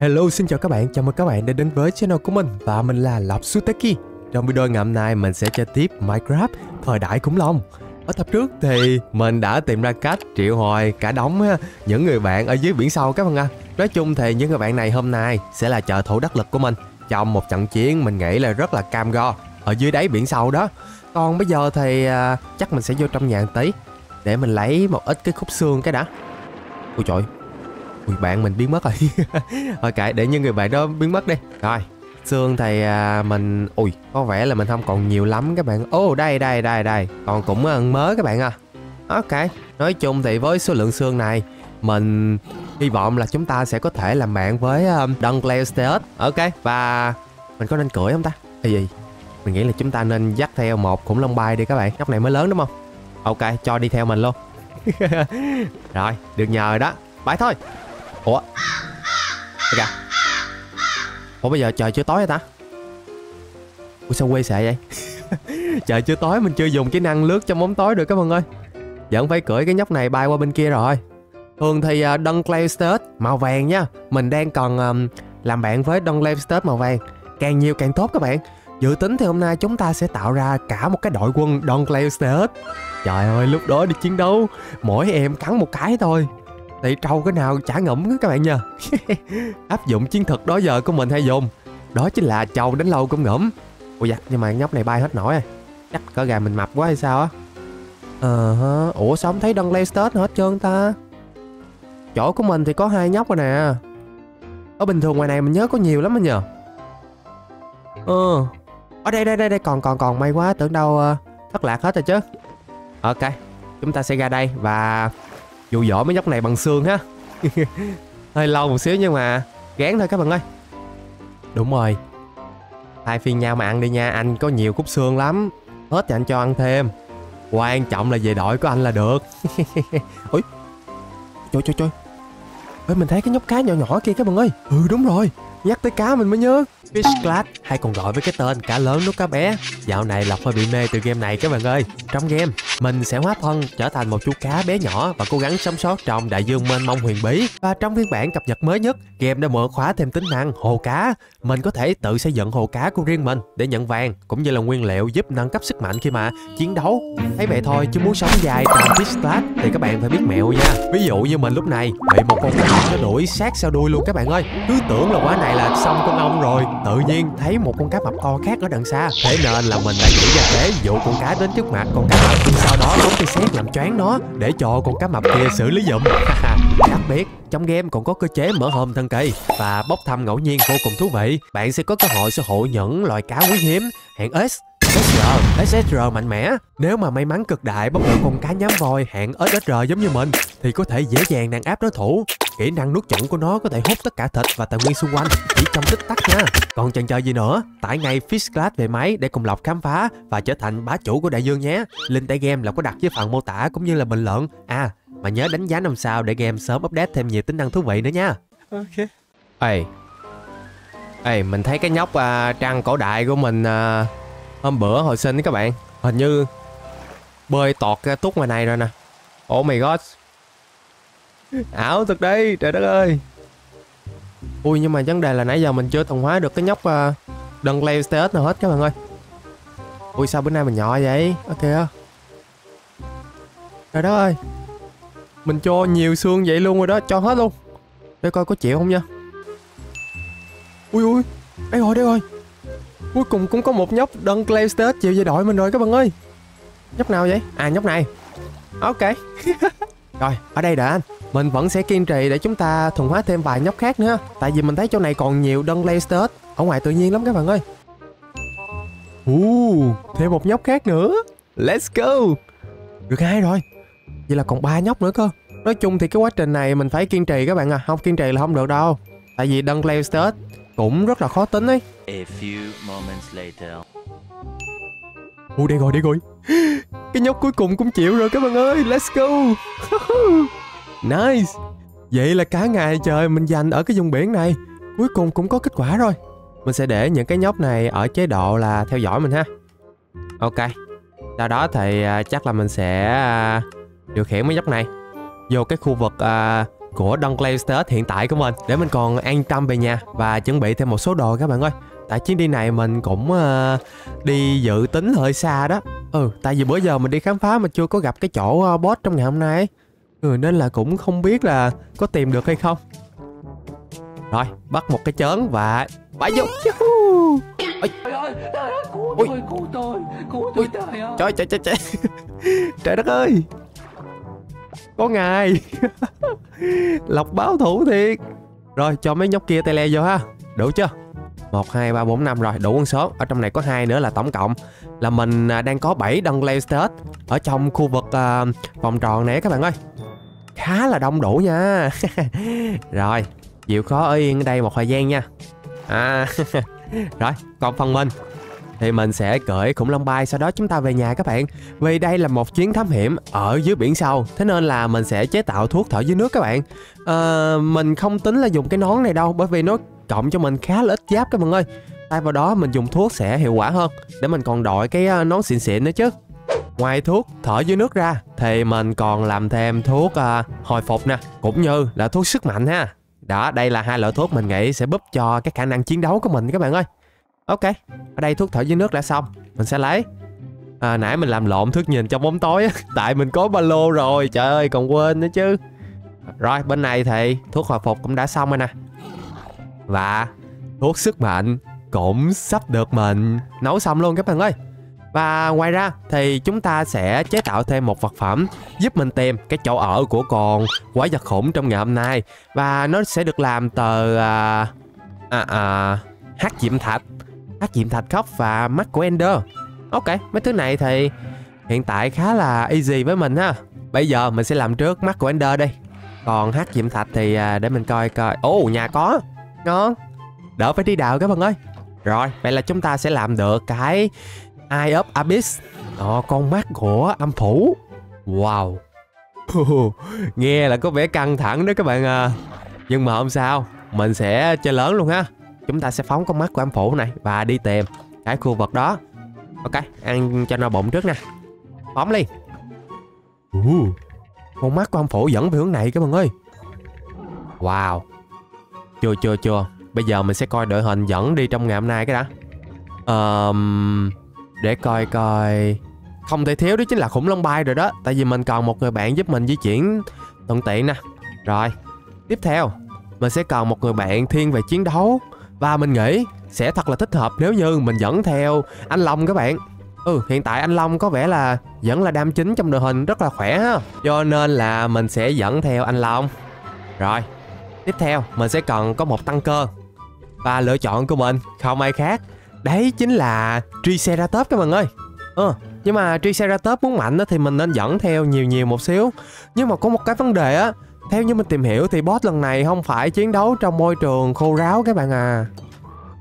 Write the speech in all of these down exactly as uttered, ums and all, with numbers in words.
Hello, xin chào các bạn, chào mừng các bạn đã đến với channel của mình và mình là Lộc Zutaki. Trong video ngày hôm nay mình sẽ chơi tiếp Minecraft thời đại khủng long. Ở tập trước thì mình đã tìm ra cách triệu hồi cả đống những người bạn ở dưới biển sâu các bạn ạ. Nói chung thì những người bạn này hôm nay sẽ là trợ thủ đắc lực của mình trong một trận chiến mình nghĩ là rất là cam go ở dưới đáy biển sâu đó. Còn bây giờ thì chắc mình sẽ vô trong nhà một tí để mình lấy một ít cái khúc xương cái đã. Ôi trời, người bạn mình biến mất rồi. Thôi kệ, để những người bạn đó biến mất đi. Rồi, xương thì à, mình... Ui, có vẻ là mình không còn nhiều lắm các bạn. Ô, oh, đây, đây, đây, đây. Còn cũng à, mới các bạn à. Ok, nói chung thì với số lượng xương này, mình hy vọng là chúng ta sẽ có thể làm bạn với um, dunkleosteus. Ok, và... mình có nên cưỡi không ta? Ê gì? Mình nghĩ là chúng ta nên dắt theo một khủng long bay đi các bạn. Nhóc này mới lớn đúng không? Ok, cho đi theo mình luôn. Rồi, được nhờ rồi đó. Bãi thôi. Ủa? Kìa. Ủa bây giờ trời chưa tối hả ta? Ủa sao quê xệ vậy? Trời chưa tối mình chưa dùng kỹ năng lướt trong bóng tối được các bạn ơi. Vẫn phải cưỡi cái nhóc này bay qua bên kia rồi. Thường thì uh, dunkleosteus màu vàng nha. Mình đang còn um, làm bạn với dunkleosteus màu vàng. Càng nhiều càng tốt các bạn. Dự tính thì hôm nay chúng ta sẽ tạo ra cả một cái đội quân dunkleosteus. Trời ơi lúc đó đi chiến đấu mỗi em cắn một cái thôi thì trâu cái nào chả ngẫm các bạn nha. Áp dụng chiến thuật đó giờ của mình hay dùng, đó chính là trâu đánh lâu cũng ngẫm. Ủa dạ, nhưng mà nhóc này bay hết nổi rồi. Chắc cỡ gà mình mập quá hay sao á. Ờ uh, ủa sao không thấy dunkleosteus hết trơn ta? Chỗ của mình thì có hai nhóc rồi nè. Ở bình thường ngoài này mình nhớ có nhiều lắm đó nhờ. Ờ uh, ở đây đây đây đây còn còn còn may quá, tưởng đâu uh, thất lạc hết rồi chứ. Ok, chúng ta sẽ ra đây và dụ dỗ mấy nhóc này bằng xương ha. Hơi lâu một xíu nhưng mà gán thôi các bạn ơi. Đúng rồi, hai phiên nhau mà ăn đi nha. Anh có nhiều khúc xương lắm, hết thì anh cho ăn thêm. Quan trọng là về đội của anh là được. Ôi trời trời trời, ôi mình thấy cái nhóc cá nhỏ nhỏ kia các bạn ơi. Ừ đúng rồi, nhắc tới cá mình mới nhớ Fish Clash, hay còn gọi với cái tên cá lớn nuốt cá bé. Dạo này Lộc hơi bị mê từ game này các bạn ơi. Trong game, mình sẽ hóa thân trở thành một chú cá bé nhỏ và cố gắng sống sót trong đại dương mênh mông huyền bí. Và trong phiên bản cập nhật mới nhất, game đã mở khóa thêm tính năng hồ cá. Mình có thể tự xây dựng hồ cá của riêng mình để nhận vàng cũng như là nguyên liệu giúp nâng cấp sức mạnh khi mà chiến đấu. Thấy vậy thôi chứ muốn sống dài trong Fish Clash thì các bạn phải biết mẹo nha. Ví dụ như mình lúc này bị một con cá nó đuổi sát sau đuôi luôn các bạn ơi. Cứ tưởng là quá này là xong con ong rồi, tự nhiên thấy một con cá mập to khác ở đằng xa. Thế nên là mình đã nghĩ ra thế dụ con cá đến trước mặt con cá mập, sau đó phóng tia sét làm choáng nó để cho con cá mập kia xử lý giùm. Đặc biệt trong game còn có cơ chế mở hòm thần kỳ và bốc thăm ngẫu nhiên vô cùng thú vị. Bạn sẽ có cơ hội sở hữu những loài cá quý hiếm hạng S, ét rờ, ét rờ mạnh mẽ. Nếu mà may mắn cực đại bóc được con cá nhám vòi hạng ét rờ giống như mình thì có thể dễ dàng đàn áp đối thủ. Kỹ năng nuốt chửng của nó có thể hút tất cả thịt và tài nguyên xung quanh chỉ trong tích tắc nha. Còn chần chờ gì nữa, tải ngay Fish Clash về máy để cùng Lộc khám phá và trở thành bá chủ của đại dương nhé. Link tải game là có đặt dưới phần mô tả cũng như là bình luận. À, mà nhớ đánh giá năm sao để game sớm update thêm nhiều tính năng thú vị nữa nha. Ok. Ê, Ê mình thấy cái nhóc uh, trăng cổ đại của mình uh, hôm bữa hồi sinh các bạn, hình như bơi tọt ra tút ngoài này rồi nè. Oh my god, ảo thật đấy, trời đất ơi. Ui nhưng mà vấn đề là nãy giờ mình chưa thần hóa được cái nhóc uh, dunkleosteus nào hết các bạn ơi. Ui sao bữa nay mình nhỏ vậy. Ok á, trời đất ơi, mình cho nhiều xương vậy luôn rồi đó, cho hết luôn. Để coi có chịu không nha. Ui ui, đây rồi đây rồi, cuối cùng cũng có một nhóc dunkleosteus chịu về đội mình rồi các bạn ơi. Nhóc nào vậy? À nhóc này. Ok. Rồi, ở đây đã anh. Mình vẫn sẽ kiên trì để chúng ta thuần hóa thêm vài nhóc khác nữa. Tại vì mình thấy chỗ này còn nhiều dunkleosteus ở ngoài tự nhiên lắm các bạn ơi. Uh, thêm một nhóc khác nữa. Let's go. Được hai rồi. Vậy là còn ba nhóc nữa cơ. Nói chung thì cái quá trình này mình phải kiên trì các bạn à. Không kiên trì là không được đâu. Tại vì dunkleosteus cũng rất là khó tính ấy. A few moments later. Ủa đây rồi đây rồi. Cái nhóc cuối cùng cũng chịu rồi các bạn ơi. Let's go. Nice. Vậy là cả ngày trời mình dành ở cái vùng biển này cuối cùng cũng có kết quả rồi. Mình sẽ để những cái nhóc này ở chế độ là theo dõi mình ha. Ok, sau đó thì chắc là mình sẽ điều khiển mấy nhóc này vô cái khu vực của Dunkleosteus hiện tại của mình để mình còn an tâm về nhà và chuẩn bị thêm một số đồ các bạn ơi. Tại chuyến đi này mình cũng uh, đi dự tính hơi xa đó. Ừ, tại vì bữa giờ mình đi khám phá mà chưa có gặp cái chỗ uh, boss trong ngày hôm nay. Ừ, nên là cũng không biết là có tìm được hay không. Rồi, bắt một cái chớn và bãi vô. Ôi, trời ơi, trời ơi, cứu tôi, cứu tôi, cứu tôi, trời ơi. Trời, trời, trời, trời. Trời đất ơi. Có ngài. Lộc báo thủ thiệt. Rồi, cho mấy nhóc kia tay le vô ha. Đủ chưa? một, hai, ba, bốn, năm rồi, đủ con số. Ở trong này có hai nữa là tổng cộng là mình đang có bảy Dunkleosteus ở trong khu vực uh, vòng tròn này các bạn ơi. Khá là đông đủ nha. Rồi, chịu khó ở yên ở đây một thời gian nha. À, rồi, còn phần mình thì mình sẽ cởi khủng long bay, sau đó chúng ta về nhà các bạn. Vì đây là một chuyến thám hiểm ở dưới biển sâu, thế nên là mình sẽ chế tạo thuốc thở dưới nước các bạn. À, mình không tính là dùng cái nón này đâu, bởi vì nó cộng cho mình khá là ít giáp các bạn ơi. Thay vào đó mình dùng thuốc sẽ hiệu quả hơn, để mình còn đội cái nón xịn xịn nữa chứ. Ngoài thuốc thở dưới nước ra thì mình còn làm thêm thuốc uh, hồi phục nè, cũng như là thuốc sức mạnh ha. Đó, đây là hai loại thuốc mình nghĩ sẽ búp cho cái khả năng chiến đấu của mình các bạn ơi. Ok, ở đây thuốc thở dưới nước đã xong. Mình sẽ lấy à, nãy mình làm lộn thước nhìn trong bóng tối á. Tại mình có ba lô rồi, trời ơi còn quên nữa chứ. Rồi, bên này thì thuốc hồi phục cũng đã xong rồi nè. Và thuốc sức mạnh cũng sắp được mình nấu xong luôn các bạn ơi. Và ngoài ra thì chúng ta sẽ chế tạo thêm một vật phẩm giúp mình tìm cái chỗ ở của con quái vật khủng trong ngày hôm nay. Và nó sẽ được làm từ à, à, à, hát diệm thạch, hát diệm thạch khóc và mắt của Ender. Ok, mấy thứ này thì hiện tại khá là easy với mình ha. Bây giờ mình sẽ làm trước mắt của Ender đi. Còn hát diệm thạch thì à, để mình coi coi. Ồ, oh, nhà có. Ngon, đỡ phải đi đào các bạn ơi. Rồi, vậy là chúng ta sẽ làm được cái Eye of Abyss. Ồ, con mắt của âm phủ. Wow. Nghe là có vẻ căng thẳng đó các bạn à. Nhưng mà không sao, mình sẽ chơi lớn luôn ha. Chúng ta sẽ phóng con mắt của âm phủ này và đi tìm cái khu vực đó. Ok, ăn cho nó bụng trước nè. Phóng đi. uh, Con mắt của âm phủ dẫn về hướng này các bạn ơi. Wow. Chưa chưa chưa Bây giờ mình sẽ coi đội hình dẫn đi trong ngày hôm nay cái đã. um, Để coi coi. Không thể thiếu đó chính là khủng long bay rồi đó. Tại vì mình còn một người bạn giúp mình di chuyển thuận tiện nè. Rồi, tiếp theo mình sẽ còn một người bạn thiên về chiến đấu. Và mình nghĩ sẽ thật là thích hợp nếu như mình dẫn theo anh Long các bạn. Ừ, hiện tại anh Long có vẻ là vẫn là đam chính trong đội hình, rất là khỏe ha. Cho nên là mình sẽ dẫn theo anh Long. Rồi, tiếp theo mình sẽ cần có một tăng cơ. Và lựa chọn của mình không ai khác, đấy chính là Triceratops các bạn ơi. Ừ, nhưng mà Triceratops muốn mạnh thì mình nên dẫn theo nhiều nhiều một xíu. Nhưng mà có một cái vấn đề á, theo như mình tìm hiểu thì boss lần này không phải chiến đấu trong môi trường khô ráo các bạn à.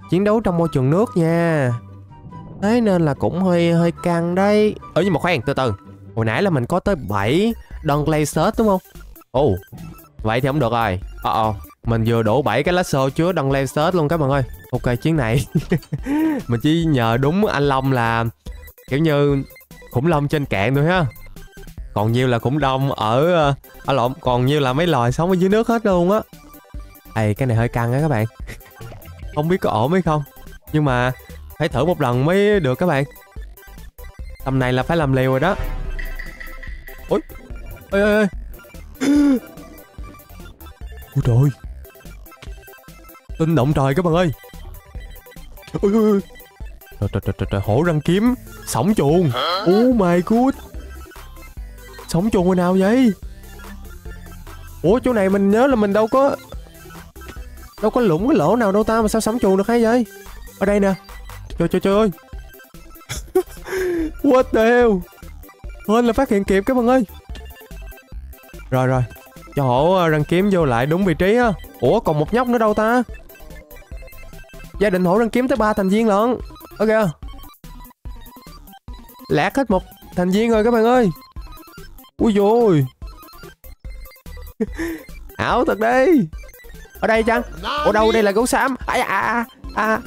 Chiến đấu trong môi trường nước nha. Thế nên là cũng hơi hơi căng đấy. Ừ, nhưng mà khoan, từ từ. Hồi nãy là mình có tới bảy Dunkleosteus đúng không? Ồ, oh, vậy thì không được rồi. Ờ, uh -oh. Mình vừa đổ bảy cái lá xô chứa Dunkleosteus luôn các bạn ơi. Ok, chuyến này mình chỉ nhờ đúng anh Long là kiểu như khủng long trên cạn thôi ha. Còn nhiều là khủng long ở ở lộn, còn nhiều là mấy loài sống ở dưới nước hết luôn á. Ê, cái này hơi căng á các bạn. Không biết có ổn hay không, nhưng mà phải thử một lần mới được các bạn. Tầm này là phải làm liều rồi đó. Ôi, ôi ôi ôi. Ôi trời ơi. Tinh động trời các bạn ơi. Ôi ôi ôi. Trời trời trời trời, hổ răng kiếm, sổng chuồn. Oh my god. Sổng chuồn hồi nào vậy? Ủa, chỗ này mình nhớ là mình đâu có Đâu có lũng cái lỗ nào đâu ta, mà sao sổng chuồn được hay vậy? Ở đây nè. Trời trời trời ơi. What the hell. Hên là phát hiện kịp các bạn ơi. Rồi rồi, cho hổ răng kiếm vô lại đúng vị trí á. Ủa, còn một nhóc nữa đâu ta? Gia đình hổ răng kiếm tới ba thành viên lận. Ok, lẹt hết một thành viên rồi các bạn ơi. Ui dồi. Ảo thật đấy. Ở đây chăng? Ủa đâu, đây là gấu xám. À, à, à.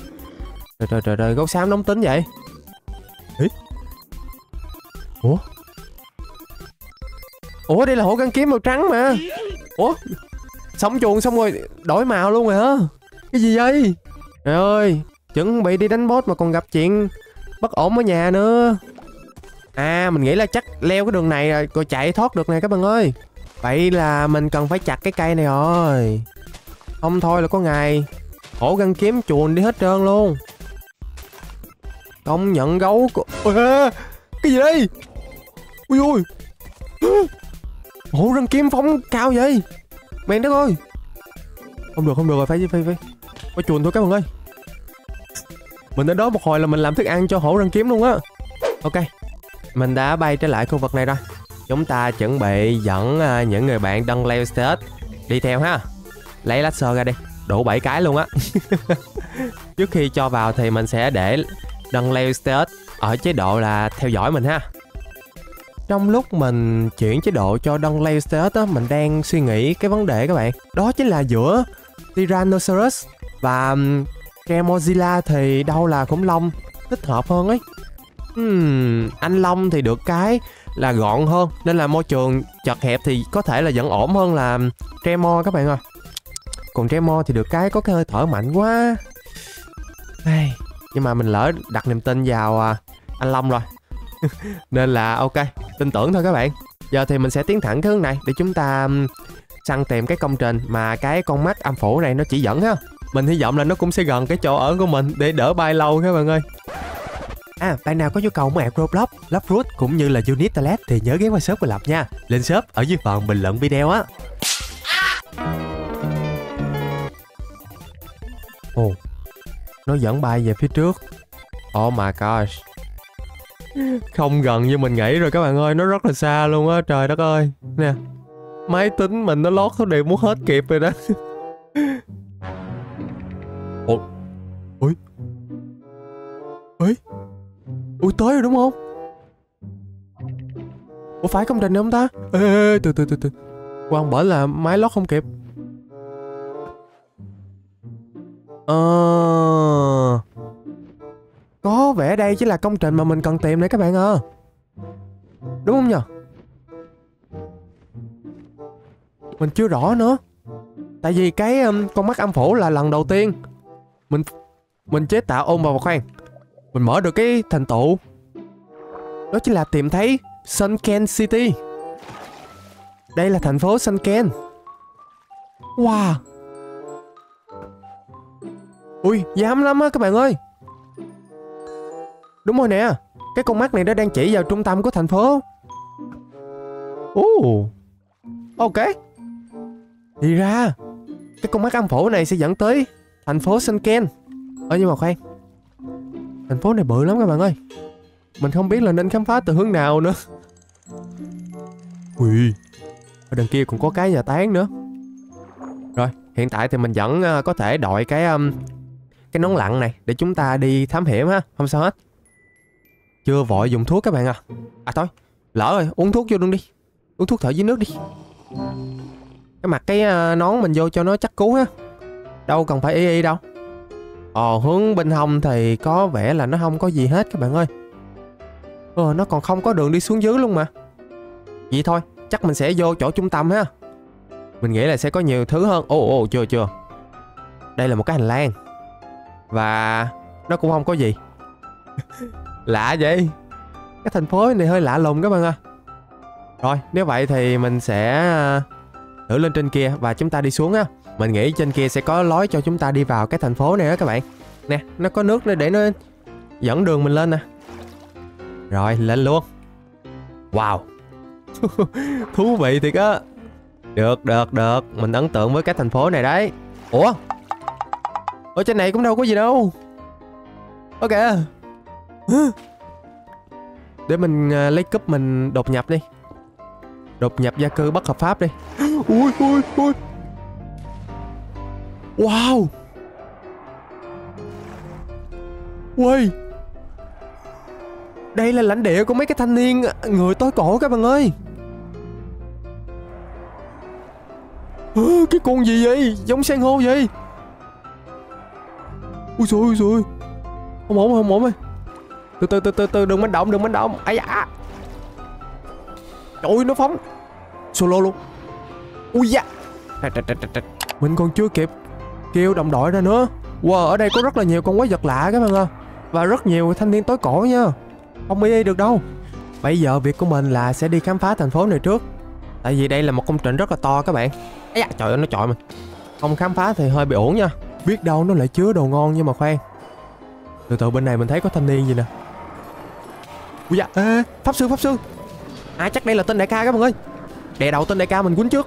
Trời trời trời trời, gấu xám nóng tính vậy. Ê? Ủa? Ủa, đây là hổ răng kiếm màu trắng mà. Ủa, Sống chuồng xong rồi đổi màu luôn rồi hả? Cái gì vậy? Trời ơi, chuẩn bị đi đánh boss mà còn gặp chuyện bất ổn ở nhà nữa. À, mình nghĩ là chắc leo cái đường này rồi chạy thoát được nè các bạn ơi. Vậy là mình cần phải chặt cái cây này rồi. Không thôi là có ngày hổ găng kiếm chuồn đi hết trơn luôn. Công nhận gấu của... À, cái gì đây? Ui ui, hổ răng kiếm phóng cao vậy? Mẹ đất ơi. Không được, không được rồi, phải phải phải phải chuồn thôi các bạn ơi. Mình đến đó một hồi là mình làm thức ăn cho hổ răng kiếm luôn á. Ok, mình đã bay trở lại khu vực này rồi. Chúng ta chuẩn bị dẫn những người bạn dunkleosteus đi theo ha. Lấy laser ra đi, đủ bảy cái luôn á. Trước khi cho vào thì mình sẽ để dunkleosteus ở chế độ là theo dõi mình ha. Trong lúc mình chuyển chế độ cho dunkleosteus á, mình đang suy nghĩ cái vấn đề các bạn. Đó chính là giữa Tyrannosaurus và Cremozilla thì đâu là khủng long thích hợp hơn ấy. Uhm, anh Long thì được cái là gọn hơn, nên là môi trường chật hẹp thì có thể là vẫn ổn hơn là Tremor các bạn ạ. À, còn Tremor thì được cái có cái hơi thở mạnh quá. Hey, nhưng mà mình lỡ đặt niềm tin vào anh Long rồi. Nên là ok, tin tưởng thôi các bạn. Giờ thì mình sẽ tiến thẳng cái hướng này để chúng ta săn tìm cái công trình mà cái con mắt âm phủ này nó chỉ dẫn ha. Mình hy vọng là nó cũng sẽ gần cái chỗ ở của mình để đỡ bay lâu các bạn ơi. À, bạn nào có nhu cầu mua app Roblox, Love Root cũng như là Unit Talent thì nhớ ghé qua shop của Lập nha. Link shop ở dưới phần bình luận video á. Ồ, nó dẫn bay về phía trước. Oh my gosh. Không gần như mình nghĩ rồi các bạn ơi, nó rất là xa luôn á, trời đất ơi. Nè, máy tính mình nó lót không đều muốn hết kịp rồi đó. Ủa? Ui. Ui. Ui, tới rồi đúng không? Ủa phải công trình không ta? Ê, ê, từ từ từ từ. Quang bởi là máy lót không kịp. Ờ... Có vẻ đây chỉ là công trình mà mình cần tìm này các bạn ạ. À, đúng không nhờ? Mình chưa rõ nữa. Tại vì cái um, con mắt âm phủ là lần đầu tiên Mình mình chế tạo ôm vào khoang. Mình mở được cái thành tựu. Đó chính là tìm thấy Sunken City. Đây là thành phố Sunken. Wow. Ui, dám lắm á các bạn ơi. Đúng rồi nè, cái con mắt này nó đang chỉ vào trung tâm của thành phố. uh, Ok. Thì ra cái con mắt âm phủ này sẽ dẫn tới thành phố Sunken. Ơ nhưng mà khoan, thành phố này bự lắm các bạn ơi. Mình không biết là nên khám phá từ hướng nào nữa. Ui, ở đằng kia cũng có cái nhà tán nữa. Rồi, hiện tại thì mình vẫn có thể đội cái um, cái nón lặn này để chúng ta đi thám hiểm ha, không sao hết. Chưa vội dùng thuốc các bạn à. À thôi, lỡ rồi, uống thuốc vô luôn đi. Uống thuốc thở dưới nước đi. Cái mặt cái uh, nón mình vô cho nó chắc cú ha. Đâu cần phải y y đâu. Ồ, hướng bên hông thì có vẻ là nó không có gì hết các bạn ơi. Ờ, nó còn không có đường đi xuống dưới luôn mà. Vậy thôi, chắc mình sẽ vô chỗ trung tâm ha. Mình nghĩ là sẽ có nhiều thứ hơn. Ồ, ồ, chưa, chưa. Đây là một cái hành lang. Và nó cũng không có gì. Lạ vậy. Cái thành phố này hơi lạ lùng các bạn ạ. À, rồi, nếu vậy thì mình sẽ thử lên trên kia và chúng ta đi xuống ha. Mình nghĩ trên kia sẽ có lối cho chúng ta đi vào cái thành phố này đó các bạn. Nè, nó có nước để nó dẫn đường mình lên nè. Rồi, lên luôn. Wow. Thú vị thiệt á. Được, được, được. Mình ấn tượng với cái thành phố này đấy. Ủa? Ở trên này cũng đâu có gì đâu. Ok. Để mình lấy cúp mình đột nhập đi. Đột nhập gia cư bất hợp pháp đi. Ui, ui, ui. Wow. Ui, đây là lãnh địa của mấy cái thanh niên người tối cổ các bạn ơi. Ừ, cái con gì vậy? Giống san hô vậy? Ui trời ơi, trời ơi. Không ổn, không ổn ơi. Từ từ từ từ từ đừng manh động, đừng manh động. Ai da. Trời ơi, nó phóng solo luôn. Ui da. Mình còn chưa kịp kêu đồng đội ra nữa. Wow, ở đây có rất là nhiều con quái vật lạ các bạn ơi. Và rất nhiều thanh niên tối cổ nha. Không y được đâu. Bây giờ việc của mình là sẽ đi khám phá thành phố này trước. Tại vì đây là một công trình rất là to các bạn. Ây da, trời ơi, nó chọi mình. Không khám phá thì hơi bị uổng nha. Biết đâu nó lại chứa đồ ngon nhưng mà khoan. Từ từ bên này mình thấy có thanh niên gì nè. Ui da, ê, pháp sư, pháp sư. À, chắc đây là tên đại ca các bạn ơi. Đè đầu tên đại ca mình quýnh trước.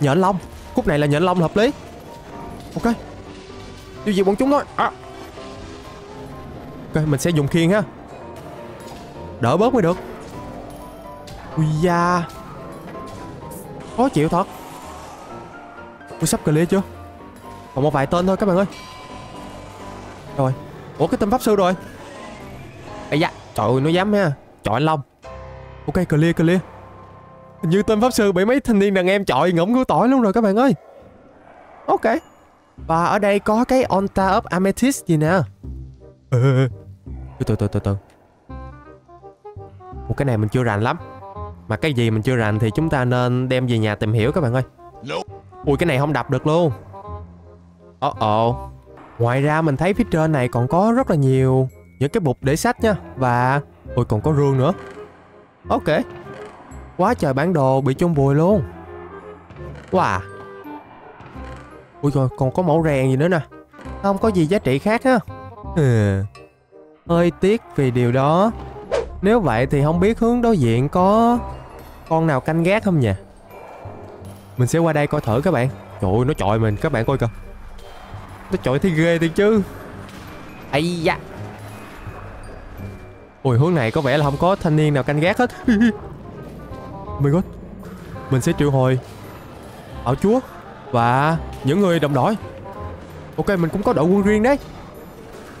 Nhện long, khúc này là nhện long hợp lý. Ok, tiêu diệt bọn chúng thôi. À, ok, mình sẽ dùng khiên ha, đỡ bớt mới được. Ui da, khó chịu thật. Ui, sắp clear chưa? Còn một vài tên thôi các bạn ơi. Rồi, ủa cái tên pháp sư rồi. Ây da, trời ơi, nó dám ha, chọi anh long. Ok, clear, clear. Hình như tên pháp sư bị mấy thanh niên đàn em chọi ngỗng cứu tỏi luôn rồi các bạn ơi. Ok. Và ở đây có cái Altar of Amethyst gì nè. Từ từ từ từ từ. Một cái này mình chưa rành lắm. Mà cái gì mình chưa rành thì chúng ta nên đem về nhà tìm hiểu các bạn ơi. Ui, cái này không đập được luôn. Oh oh. Ngoài ra mình thấy phía trên này còn có rất là nhiều những cái bục để sách nha. Và ui, còn có rương nữa. Ok. Quá trời bản đồ bị chôn vùi luôn. Wow. Ui rồi, còn có mẫu rèn gì nữa nè. Không có gì giá trị khác ha. Ừ. Hơi tiếc vì điều đó. Nếu vậy thì không biết hướng đối diện có con nào canh gác không nhỉ. Mình sẽ qua đây coi thử các bạn. Trời ơi, nó chọi mình, các bạn coi kìa. Nó chọi thấy ghê thiệt chứ. Ây da. Ui, hướng này có vẻ là không có thanh niên nào canh gác hết. Oh my god. Mình sẽ triệu hồi ảo chúa và những người đồng đội. Ok, mình cũng có đội quân riêng đấy.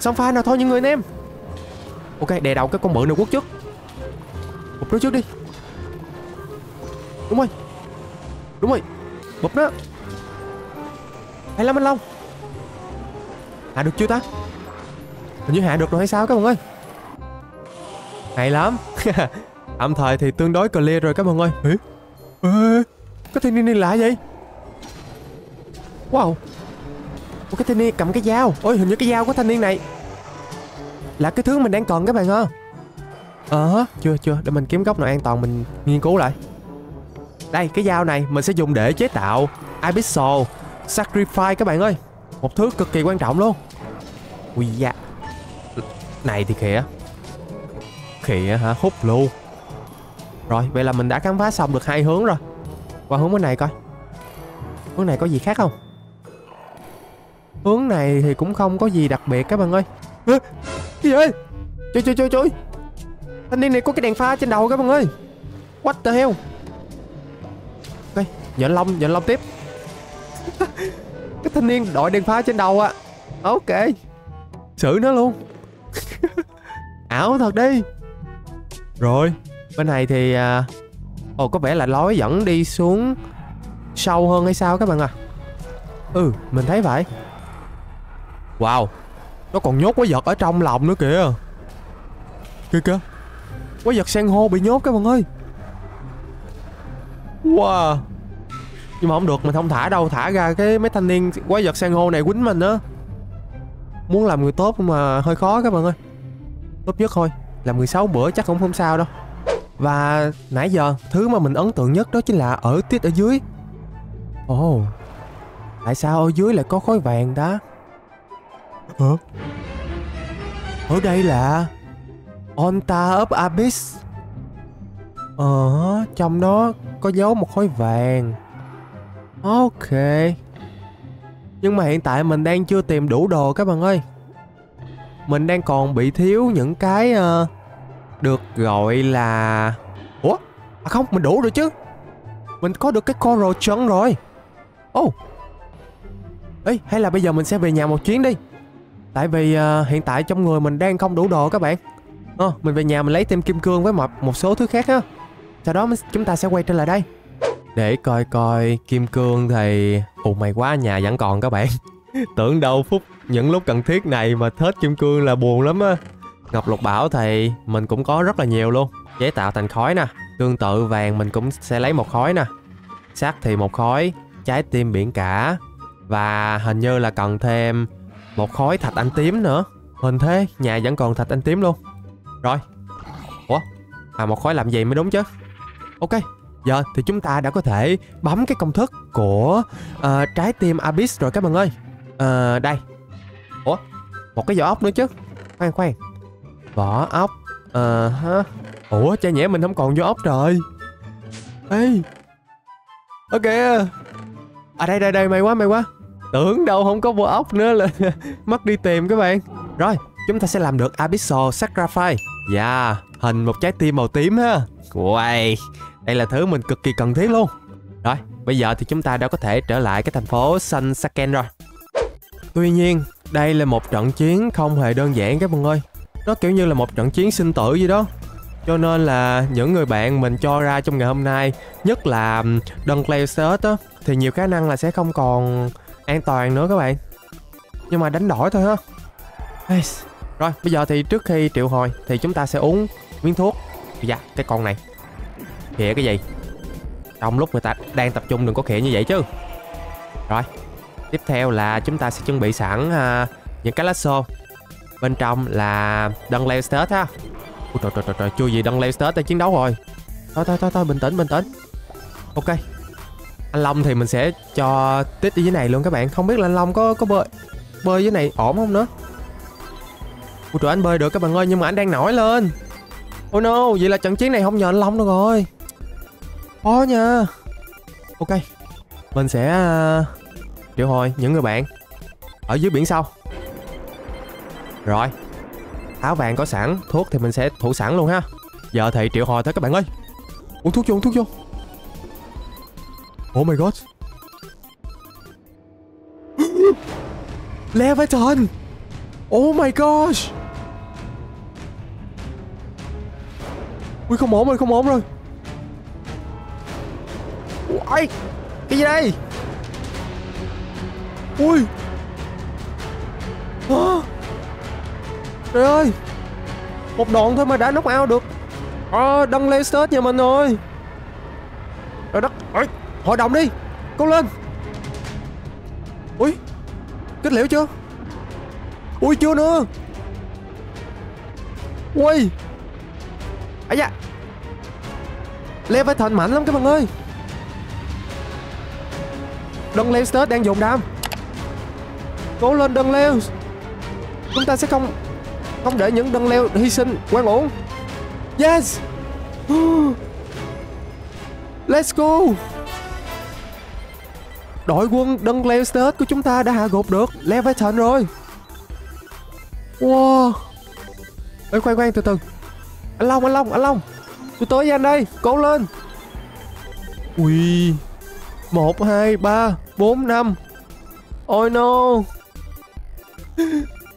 Xong pha nào thôi những người anh em. Ok, đè đầu cái con bự này quất trước. Bụp nó trước đi. Đúng rồi. Đúng rồi. Bụp nó. Hay lắm anh Long. Hạ được chưa ta? Hình như hạ được rồi hay sao các bạn ơi. Hay lắm. Tạm thời thì tương đối clear rồi các bạn ơi. Ê, ê, cái thanh niên này lạ vậy. Wow. Ủa, cái thanh niên cầm cái dao. Ôi, hình như cái dao của thanh niên này là cái thứ mình đang cần các bạn ơi. Ờ, à, chưa chưa, để mình kiếm góc nào an toàn mình nghiên cứu lại. Đây, cái dao này mình sẽ dùng để chế tạo Abyssal Sacrifice các bạn ơi. Một thứ cực kỳ quan trọng luôn. Ui da. Này thì khỉa. Khỉa hả, hút luôn. Rồi, vậy là mình đã khám phá xong được hai hướng rồi. Qua hướng bên này coi. Hướng này có gì khác không? Hướng này thì cũng không có gì đặc biệt các bạn ơi. Ê, cái gì vậy? Trời trời trời trời. Thanh niên này có cái đèn pha trên đầu các bạn ơi. What the hell. Ok, nhện long, nhện long tiếp. Cái thanh niên đội đèn pha trên đầu à. Ok, xử nó luôn. Ảo thật đi. Rồi, bên này thì ồ, có vẻ là lối dẫn đi xuống sâu hơn hay sao các bạn à. Ừ, mình thấy vậy. Wow, nó còn nhốt quái vật ở trong lòng nữa kìa. Kìa kìa, quái vật san hô bị nhốt các bạn ơi. Wow. Nhưng mà không được, mình không thả đâu. Thả ra cái mấy thanh niên quái vật san hô này quýnh mình á. Muốn làm người tốt mà hơi khó các bạn ơi. Tốt nhất thôi, làm người xấu bữa chắc cũng không sao đâu. Và nãy giờ thứ mà mình ấn tượng nhất đó chính là ở tiết ở dưới. Ồ, oh, tại sao ở dưới lại có khói vàng đó? Hả? Ở đây là Altar of Abyss. Ờ, trong đó có dấu một khói vàng. Ok. Nhưng mà hiện tại mình đang chưa tìm đủ đồ các bạn ơi. Mình đang còn bị thiếu những cái uh, được gọi là... Ủa? À không, mình đủ rồi chứ. Mình có được cái coral trắng rồi. Ồ, oh. Ê, hay là bây giờ mình sẽ về nhà một chuyến đi. Tại vì uh, hiện tại trong người mình đang không đủ đồ các bạn. Ờ, uh, mình về nhà mình lấy thêm kim cương với một, một số thứ khác á. Sau đó chúng ta sẽ quay trở lại đây. Để coi coi kim cương thì... Ồ mày quá, nhà vẫn còn các bạn. Tưởng đâu phút những lúc cần thiết này mà hết kim cương là buồn lắm á. Ngọc lục bảo thì mình cũng có rất là nhiều luôn. Chế tạo thành khói nè. Tương tự vàng mình cũng sẽ lấy một khói nè. Sắt thì một khói. trái tim biển cả. Và hình như là cần thêm một khối thạch anh tím nữa. Hình thế nhà vẫn còn thạch anh tím luôn. Rồi. Ủa, à một khối làm gì mới đúng chứ. Ok, giờ thì chúng ta đã có thể bấm cái công thức của uh, trái tim Abyss rồi các bạn ơi. uh, Đây. Ủa, một cái vỏ ốc nữa chứ. Khoan khoan. Vỏ ốc. Ờ uh, hả. Ủa, cha nhẽ mình không còn vỏ ốc rồi. Ê. Ok. À đây đây đây, may quá may quá. Tưởng đâu không có vỏ ốc nữa là mất đi tìm các bạn. Rồi, chúng ta sẽ làm được Abyssal Sacrifice. Yeah, hình một trái tim màu tím ha. Wow, đây là thứ mình cực kỳ cần thiết luôn. Rồi, bây giờ thì chúng ta đã có thể trở lại cái thành phố Sunken rồi. Tuy nhiên, đây là một trận chiến không hề đơn giản các bạn ơi. Nó kiểu như là một trận chiến sinh tử gì đó. Cho nên là những người bạn mình cho ra trong ngày hôm nay, nhất là Dunkleosteus á, thì nhiều khả năng là sẽ không còn an toàn nữa các bạn. Nhưng mà đánh đổi thôi ha. Rồi, bây giờ thì trước khi triệu hồi thì chúng ta sẽ uống miếng thuốc. Dạ, cái con này khỉa cái gì? Trong lúc người ta đang tập trung đừng có khỉa như vậy chứ. Rồi, tiếp theo là chúng ta sẽ chuẩn bị sẵn uh, những cái lasso. Bên trong là Dunkleosteus ha. Ôi trời trời trời trời, chưa gì Dunkleosteus đã chiến đấu rồi. Thôi thôi thôi thôi, bình tĩnh bình tĩnh. Ok. Anh Long thì mình sẽ cho tít đi dưới này luôn các bạn. Không biết là anh Long có có bơi bơi dưới này ổn không nữa. Ôi trời, anh bơi được các bạn ơi, nhưng mà anh đang nổi lên. Oh no, vậy là trận chiến này không nhờ anh Long đâu rồi. Khó nha. Ok, mình sẽ triệu hồi những người bạn ở dưới biển sâu. Rồi, áo vàng có sẵn, thuốc thì mình sẽ thủ sẵn luôn ha. Giờ thì triệu hồi thôi các bạn ơi. Uống thuốc vô, uống thuốc vô. Oh my god. Leviathan. Oh my gosh. Ui, không ổn rồi, không ổn rồi. Ui, cái gì đây? Ui. Hả? Trời ơi. Một đoạn thôi mà đã knock out được. Ờ, Dunkleosteus nhà mình rồi. Trời đất. Ôi, hội đồng đi. Cố lên. Ui. Kết liễu chưa? Ui, chưa nữa. Ui. À dạ. Leviathan mạnh lắm các bạn ơi. Dunkleosteus đang dùng đam. Cố lên Dunkleosteus. Chúng ta sẽ không không để những Dunkleosteus hy sinh oan uổng. Yes. Let's go. Đội quân Dunkleosteus của chúng ta đã hạ gục được Leviathan rồi. Wow. Ê, khoan khoan, từ từ. Anh Long, anh Long, anh Long, tôi tới với anh đây, cố lên. Ui. Một, hai, ba, bốn, năm. Oh no.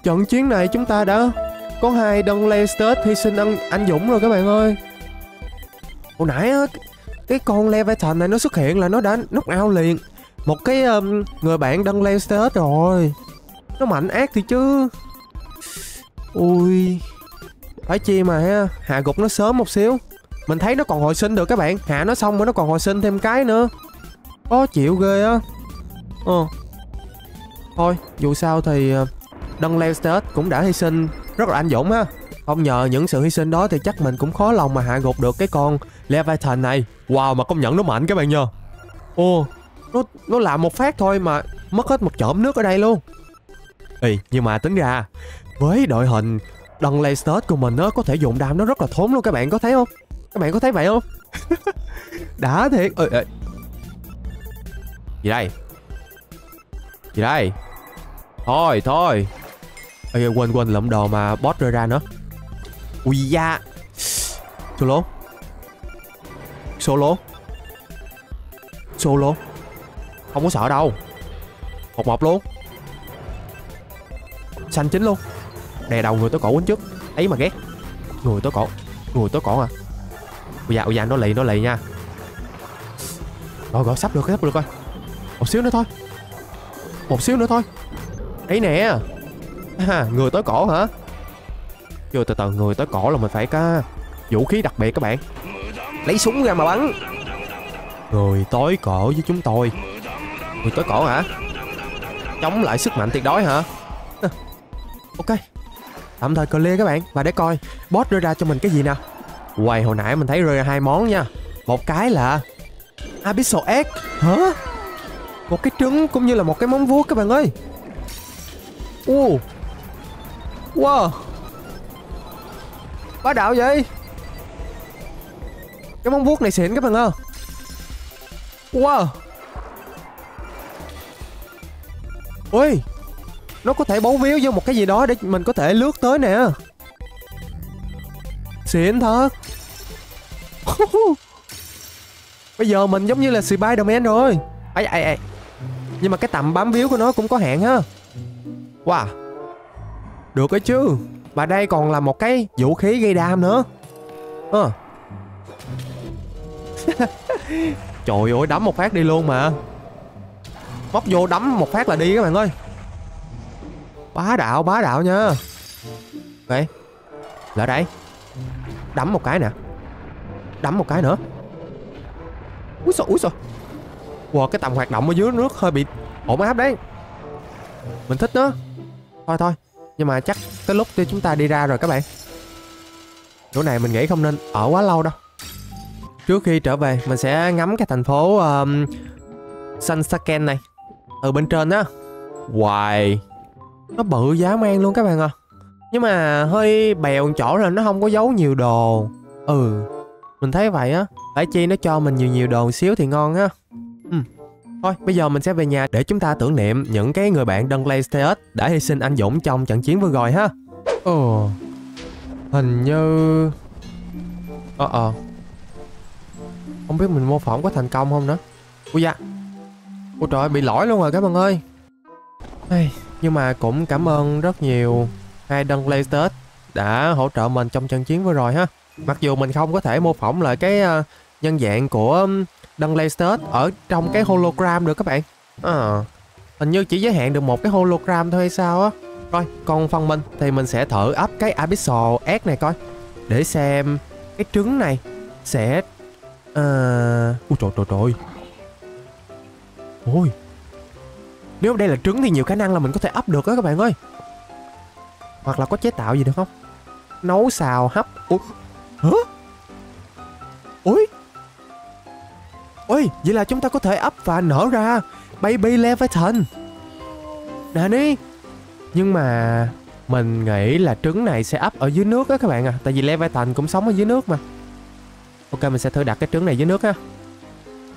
Trận chiến này chúng ta đã có hai Dunkleosteus hy sinh anh, anh dũng rồi các bạn ơi. Hồi nãy á, cái con Leviathan này nó xuất hiện là nó đã knock out liền một cái um, người bạn Dunkleosteus rồi. Nó mạnh ác thì chứ. Ui. Phải chi mà ha, hạ gục nó sớm một xíu. Mình thấy nó còn hồi sinh được các bạn. Hạ nó xong rồi nó còn hồi sinh thêm cái nữa. Khó chịu ghê á. Ờ. Thôi dù sao thì Dunkleosteus cũng đã hy sinh rất là anh dũng ha. Không nhờ những sự hy sinh đó thì chắc mình cũng khó lòng mà hạ gục được cái con Leviathan này. Wow, mà công nhận nó mạnh các bạn nhờ. Ồ, Nó, nó làm một phát thôi mà mất hết một chõm nước ở đây luôn. Ê, nhưng mà tính ra với đội hình Dunkleosteus của mình nó có thể dùng đam nó rất là thốn luôn, các bạn có thấy không? Các bạn có thấy vậy không? Đã thiệt. Ê, ê. Gì đây? Gì đây? Thôi thôi. Ê, quên quên lượm đồ mà boss rơi ra nữa. Ui da. Solo. Solo. Solo. Không có sợ đâu. Một một luôn. Xanh chính luôn. Đè đầu người tối cổ đến trước. Ấy mà ghét. Người tối cổ. Người tối cổ à. Ui da, ui da, nó lì, nó lì nha. Rồi, rồi, sắp được, sắp được rồi. Một xíu nữa thôi. Một xíu nữa thôi. Ấy nè. À, người tối cổ hả? Chưa, từ từ, người tối cổ là mình phải có vũ khí đặc biệt các bạn. Lấy súng ra mà bắn. Người tối cổ với chúng tôi Người tối cổ hả? Chống lại sức mạnh tuyệt đối hả? Ok, tạm thời clear các bạn. Và để coi boss rơi ra cho mình cái gì nè. Quầy hồi nãy mình thấy rơi ra hai món nha. Một cái là Abyssal Egg hả? Một cái trứng cũng như là một cái móng vuốt các bạn ơi. Wow, wow, bá đạo vậy. Cái móng vuốt này xịn các bạn ơi. Wow. Ui, nó có thể bấu víu vô một cái gì đó để mình có thể lướt tới nè. Xịn thật. Bây giờ mình giống như là Spider-Man rồi. Ấy ấy ấy. Nhưng mà cái tầm bám víu của nó cũng có hạn ha. Wow, được ấy chứ. Và đây còn là một cái vũ khí gây đam nữa à. Trời ơi, đấm một phát đi luôn mà. Móc vô đấm một phát là đi các bạn ơi. Bá đạo, bá đạo nha. Ok, lại đây. Đấm một cái nè. Đấm một cái nữa. Úi xô, úi xô. Wow, cái tầm hoạt động ở dưới nước hơi bị ổn áp đấy. Mình thích đó. Thôi thôi, nhưng mà chắc tới lúc thì chúng ta đi ra rồi các bạn. Chỗ này mình nghĩ không nên ở quá lâu đâu. Trước khi trở về mình sẽ ngắm cái thành phố uh, Sunken này từ bên trên á. Hoài wow, nó bự dã man luôn các bạn ạ. À, nhưng mà hơi bèo chỗ là nó không có giấu nhiều đồ. Ừ, mình thấy vậy á. Phải chi nó cho mình nhiều nhiều đồ xíu thì ngon á. Ừ. Thôi bây giờ mình sẽ về nhà để chúng ta tưởng niệm những cái người bạn Dunkleosteus đã hy sinh anh dũng trong trận chiến vừa rồi ha. Ồ, hình như ờ ờ không biết mình mô phỏng có thành công không nữa. Ui da, ôi trời, bị lỗi luôn rồi các bạn ơi. Ê, nhưng mà cũng cảm ơn rất nhiều hai Dunkleosteus đã hỗ trợ mình trong trận chiến vừa rồi ha. Mặc dù mình không có thể mô phỏng lại cái uh, nhân dạng của Dunkleosteus ở trong cái hologram được các bạn. À, hình như chỉ giới hạn được một cái hologram thôi hay sao á. Rồi, còn phần mình thì mình sẽ thử up cái Abyssal Egg này coi, để xem cái trứng này sẽ... À... Ui trời trời trời. Ôi, nếu đây là trứng thì nhiều khả năng là mình có thể up được á các bạn ơi. Hoặc là có chế tạo gì được không? Nấu, xào, hấp. Ui. Hả? Ui. Ui, vậy là chúng ta có thể up và nở ra Baby Leviathan. Nani. Nhưng mà mình nghĩ là trứng này sẽ up ở dưới nước á các bạn à. Tại vì Leviathan cũng sống ở dưới nước mà. Ok, mình sẽ thử đặt cái trứng này dưới nước ha.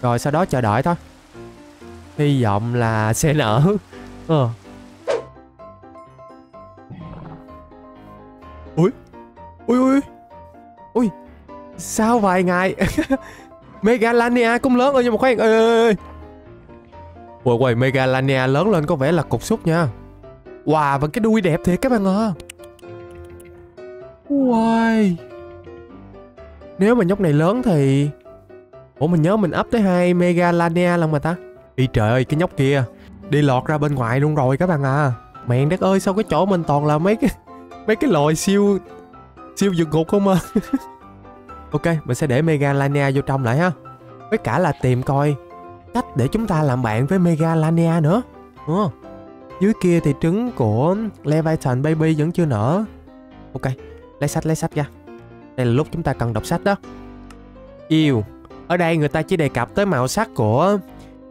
Rồi sau đó chờ đợi thôi. Hy vọng là sẽ nở. Ờ. Ui. Ui ui. Ui. Sau vài ngày Megalania cũng lớn ơi. Nhưng mà khoan. Ê ê ê. Ui ui, Megalania lớn lên có vẻ là cục xúc nha. Wow, và cái đuôi đẹp thiệt các bạn ạ. Ui. Nếu mà nhóc này lớn thì... Ủa mình nhớ mình up tới hai Megalania lần mà ta. Ý trời ơi, cái nhóc kia đi lọt ra bên ngoài luôn rồi các bạn à. Mẹ đất ơi, sao cái chỗ mình toàn là mấy cái mấy cái loài siêu siêu vượt ngục không à. Ok, mình sẽ để Megalania vô trong lại ha. Với cả là tìm coi cách để chúng ta làm bạn với Megalania nữa. Ừ. Dưới kia thì trứng của Leviathan Baby vẫn chưa nở. Ok, lấy sách lấy sách ra. Đây là lúc chúng ta cần đọc sách đó. Yêu. Ở đây người ta chỉ đề cập tới màu sắc của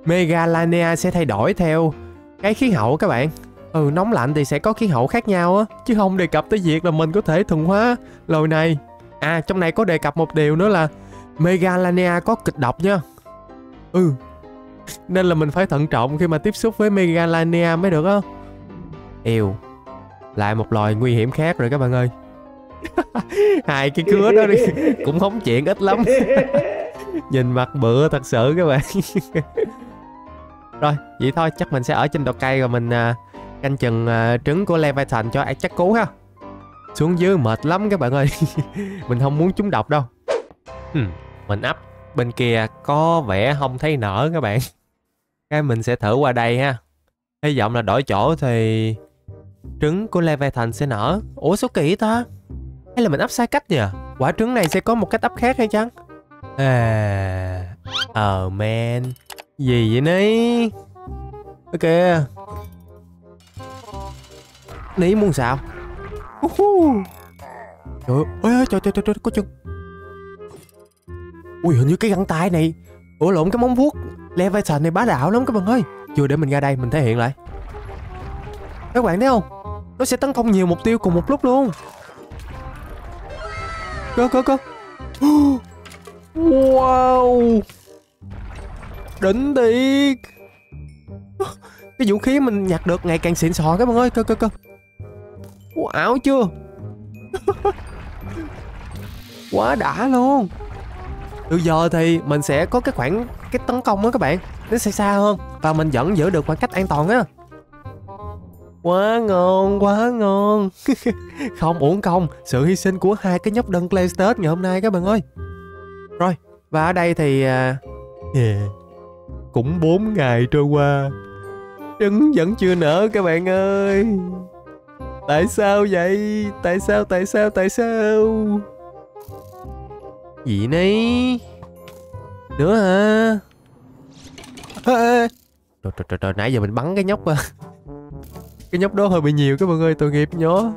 Megalania sẽ thay đổi theo cái khí hậu các bạn. Ừ, nóng lạnh thì sẽ có khí hậu khác nhau á, chứ không đề cập tới việc là mình có thể thuần hóa loài này. À, trong này có đề cập một điều nữa là Megalania có kịch độc nha. Ừ, nên là mình phải thận trọng khi mà tiếp xúc với Megalania mới được á. Yêu. Lại một loài nguy hiểm khác rồi các bạn ơi. Hai cái cứa đó đi cũng không chuyện ít lắm. Nhìn mặt bựa thật sự các bạn. Rồi vậy thôi, chắc mình sẽ ở trên đầu cây rồi mình uh, canh chừng uh, trứng của Leviathan cho chắc cú ha. Xuống dưới mệt lắm các bạn ơi. Mình không muốn trúng độc đâu. Ừ, mình ấp bên kia có vẻ không thấy nở các bạn. Cái mình sẽ thử qua đây ha. Hy vọng là đổi chỗ thì trứng của Leviathan sẽ nở. Ủa số kỹ ta? Hay là mình ấp sai cách nhỉ? Quả trứng này sẽ có một cách ấp khác hay chăng? À... Oh man, gì vậy nấy? Ok. Ní muốn sao? Uh -huh. Trời ơi, trời, trời, trời, trời, có chân. Ui, hình như cái găng tay này. Ủa lộn, cái móng vuốt Leviathan này bá đạo lắm các bạn ơi. Chưa, để mình ra đây, mình thể hiện lại. Các bạn thấy không? Nó sẽ tấn công nhiều mục tiêu cùng một lúc luôn. Cơ, cơ, cơ. Wow. Đỉnh thiệt. Cái vũ khí mình nhặt được ngày càng xịn sò các bạn ơi. Cơ, cơ, cơ. Ảo chưa. Quá đã luôn. Từ giờ thì mình sẽ có cái khoảng cái tấn công đó các bạn, nó sẽ xa hơn và mình vẫn giữ được khoảng cách an toàn á. Quá ngon, quá ngon. Không uổng công sự hy sinh của hai cái nhóc dunkleosteus ngày hôm nay các bạn ơi. Rồi, và ở đây thì yeah, cũng bốn ngày trôi qua, trứng vẫn chưa nở các bạn ơi. Tại sao vậy? Tại sao? Tại sao? Tại sao? Gì này? Nữa hả? À, trời, trời, trời, trời, nãy giờ mình bắn cái nhóc à. Cái nhóc đó hơi bị nhiều các bạn ơi, tội nghiệp nhỏ.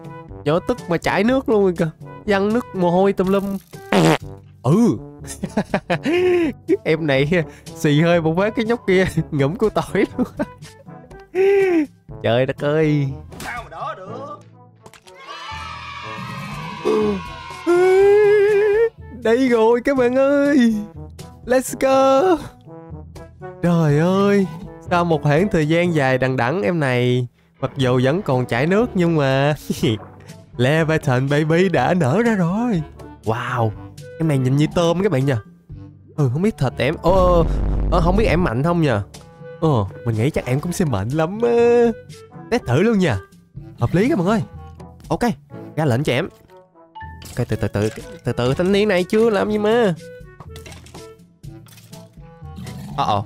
Nhỏ tức mà chảy nước luôn rồi kìa. Văng nước mồ hôi tùm lum. Ừ. Em này xì hơi một phát cái nhóc kia ngụm của tỏi luôn. Trời đất ơi. Đây rồi các bạn ơi. Let's go. Trời ơi. Sau một khoảng thời gian dài đằng đẵng, em này mặc dù vẫn còn chảy nước nhưng mà Leviathan baby đã nở ra rồi. Wow. Em này nhìn như tôm các bạn nha. Ừ, không biết thật em ờ, ờ, không biết em mạnh không nha. Ờ, mình nghĩ chắc em cũng sẽ mạnh lắm. Test thử luôn nha. Hợp lý các bạn ơi. Ok, ra lệnh cho em. Okay, từ từ từ từ từ thanh niên này chưa làm gì mà. Ờ ờ.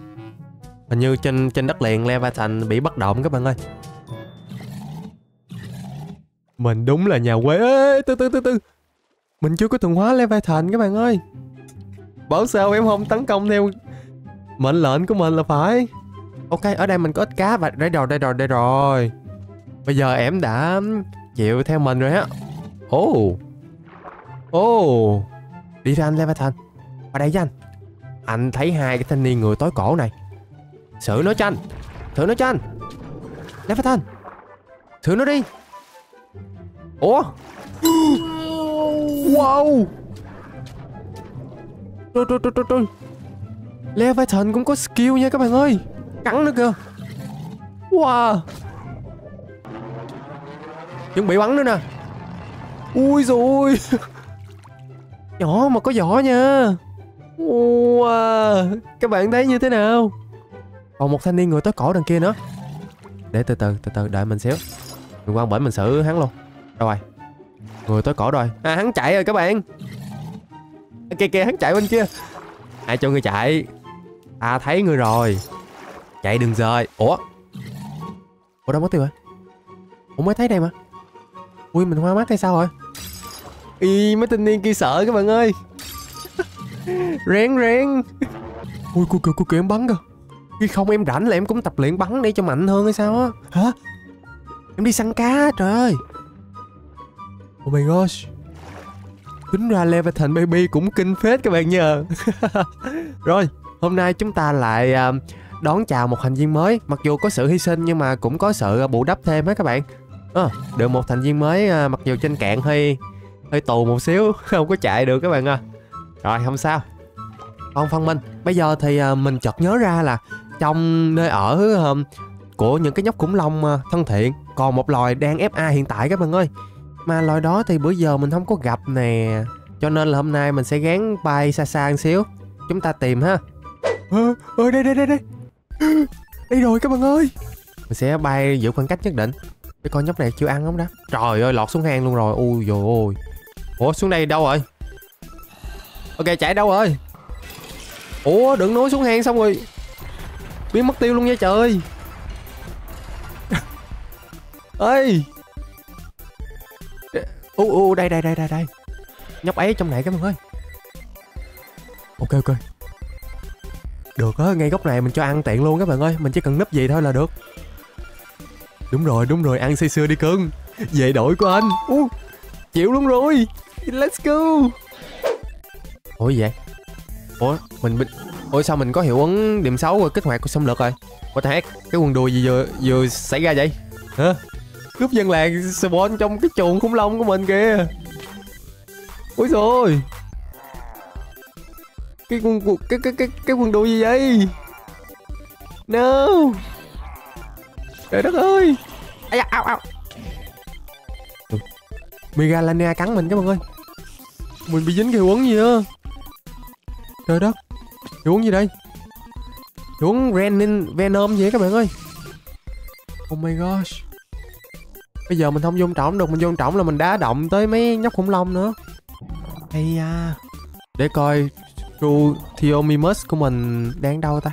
Hình như trên trên đất liền Leviathan bị bất động các bạn ơi. Mình đúng là nhà quê. Ê, từ từ từ từ. Mình chưa có thuần hóa Leviathan các bạn ơi. Bảo sao em không tấn công theo mệnh lệnh của mình là phải. Ok, ở đây mình có ít cá và đây rồi đây rồi đây rồi. Bây giờ em đã chịu theo mình rồi á. Ồ. Oh. Ồ, oh, đi ra anh Leviathan. Qua đây với anh. Anh thấy hai cái thanh niên người tối cổ này. Xử nó cho anh. Thử nó cho anh Leviathan. Thử nó đi. Ủa. Wow. Trời trời trời trời. Leviathan cũng có skill nha các bạn ơi. Cắn nó kìa. Wow. Chuẩn bị bắn nữa nè. Ui rồi. Nhỏ mà có vỏ nha. Wow. Các bạn thấy như thế nào? Còn một thanh niên người tối cổ đằng kia nữa. Để từ từ từ từ đợi mình xíu. Mình quăng bển mình xử hắn luôn. Rồi. Người tối cổ rồi. À hắn chạy rồi các bạn. Kìa kìa hắn chạy bên kia. Ai cho người chạy? À thấy người rồi. Chạy đừng rời. Ủa. Ủa đâu mất tiêu rồi? Ủa mới thấy đây mà. Ui mình hoa mắt hay sao rồi? Y mấy thanh niên kia sợ các bạn ơi. Rén rén. Ui cô kìa cô kìa em bắn kìa. Khi không em rảnh là em cũng tập luyện bắn để cho mạnh hơn hay sao á. Hả? Em đi săn cá trời ơi. Oh my gosh. Tính ra Leviathan baby cũng kinh phết các bạn nhờ. Rồi hôm nay chúng ta lại đón chào một thành viên mới. Mặc dù có sự hy sinh nhưng mà cũng có sự bù đắp thêm á các bạn. À, được một thành viên mới mặc dù trên cạn hơi hơi tù một xíu, không có chạy được các bạn ơi. Rồi không sao. Còn phân minh bây giờ thì mình chợt nhớ ra là trong nơi ở của những cái nhóc khủng long thân thiện còn một loài đang ép a hiện tại các bạn ơi. Mà loài đó thì bữa giờ mình không có gặp nè, cho nên là hôm nay mình sẽ gán bay xa xa một xíu. Chúng ta tìm ha. Ơ à, đây đây đây đây. Đây rồi các bạn ơi. Mình sẽ bay giữ khoảng cách nhất định. Cái con nhóc này chưa ăn lắm đó. Trời ơi lọt xuống hang luôn rồi. Ui dồi ôi. Ủa xuống đây đâu rồi? Ok chạy đâu rồi? Ủa đừng nói xuống hang xong rồi biến mất tiêu luôn nha trời. Ê. Ú u đây đây đây đây đây. Nhóc ấy trong này các bạn ơi. Ok ok. Được á, ngay góc này mình cho ăn tiện luôn các bạn ơi. Mình chỉ cần núp gì thôi là được. Đúng rồi, đúng rồi, ăn say sưa đi cưng. Về đội của anh. uh, Chịu luôn rồi. Let's go. Ủa vậy? Ủa mình mình Ủa sao mình có hiệu ứng điểm xấu rồi, kích hoạt của xâm lược rồi? What the heck? Cái quần đùi gì vừa vừa xảy ra vậy? Hả? Cướp dân làng spawn trong cái chuồng khủng long của mình kìa. Ôi rồi cái quần cái cái cái cái quần đùi gì vậy? No. Trời đất ơi. Ây da, ao ao. Megalania cắn mình các bạn ơi. Mình bị dính cái uống gì á. Trời đất. Hiệu uống gì đây? Hiệu uống Renin Venom gì vậy các bạn ơi? Oh my gosh. Bây giờ mình không vô trọng được, mình vô trọng là mình đá động tới mấy nhóc khủng long nữa. Hay à. Để coi Truthiomimus của mình đang đâu ta?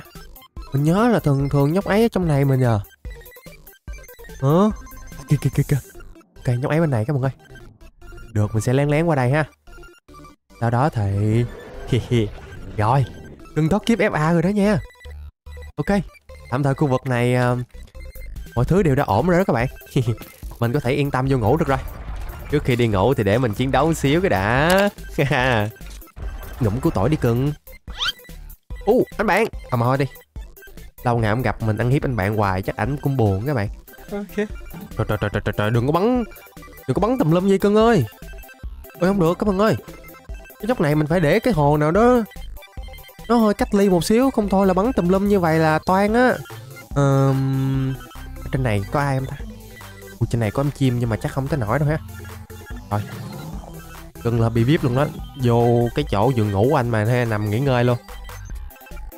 Mình nhớ là thường thường nhóc ấy ở trong này mình nhờ. Hả? Kìa kìa kìa kìa. Ok, nhóc ấy bên này các bạn ơi. Được, mình sẽ lén lén qua đây ha. Sau đó thì... Rồi, đừng thoát kiếp ép a rồi đó nha. Ok, tạm thời khu vực này uh, mọi thứ đều đã ổn rồi đó các bạn. Mình có thể yên tâm vô ngủ được rồi. Trước khi đi ngủ thì để mình chiến đấu xíu cái đã. Ngụm của tỏi đi cưng. Ú, uh, anh bạn, à mà thôi đi. Lâu ngày không gặp mình ăn hiếp anh bạn hoài, chắc ảnh cũng buồn các bạn. Ok. Trời trời trời trời trời, đừng có bắn. Đừng có bắn tùm lum vậy cưng ơi. Ôi không được các bạn ơi. Cái nhóc này mình phải để cái hồ nào đó nó hơi cách ly một xíu, không thôi là bắn tùm lum như vậy là toan á. um, Ở trên này có ai không ta? Ủa, trên này có em chim nhưng mà chắc không tới nổi đâu ha. Rồi, gần là bị vip luôn đó. Vô cái chỗ giường ngủ của anh mà ha, nằm nghỉ ngơi luôn.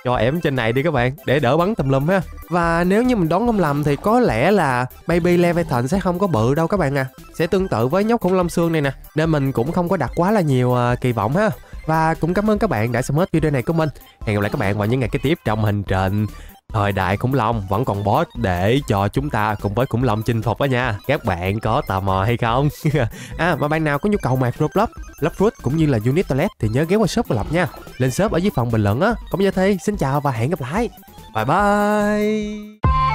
Cho ẻm trên này đi các bạn, để đỡ bắn tùm lum ha. Và nếu như mình đoán không lầm thì có lẽ là Baby Leviathan sẽ không có bự đâu các bạn à. Sẽ tương tự với nhóc khủng long xương này nè. Nên mình cũng không có đặt quá là nhiều uh, kỳ vọng ha. Và cũng cảm ơn các bạn đã xem hết video này của mình. Hẹn gặp lại các bạn vào những ngày kế tiếp trong hành trình thời đại khủng long vẫn còn boss để cho chúng ta cùng với khủng long chinh phục đó nha. Các bạn có tò mò hay không? À mà bạn nào có nhu cầu mạc Roblox, Love Fruit cũng như là Unit Toilet thì nhớ ghé qua shop của Lộc nha. Lên shop ở dưới phần bình luận á. Còn bây giờ thì xin chào và hẹn gặp lại. Bye bye.